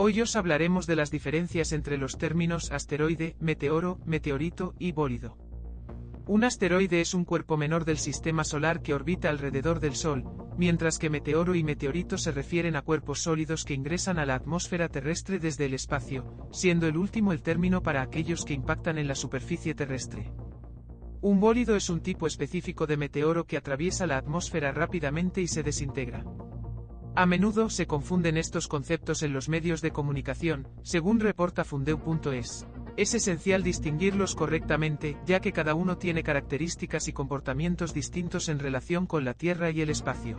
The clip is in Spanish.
Hoy os hablaremos de las diferencias entre los términos asteroide, meteoro, meteorito y bólido. Un asteroide es un cuerpo menor del sistema solar que orbita alrededor del Sol, mientras que meteoro y meteorito se refieren a cuerpos sólidos que ingresan a la atmósfera terrestre desde el espacio, siendo el último el término para aquellos que impactan en la superficie terrestre. Un bólido es un tipo específico de meteoro que atraviesa la atmósfera rápidamente y se desintegra. A menudo se confunden estos conceptos en los medios de comunicación, según reporta fundeu.es. Es esencial distinguirlos correctamente, ya que cada uno tiene características y comportamientos distintos en relación con la Tierra y el espacio.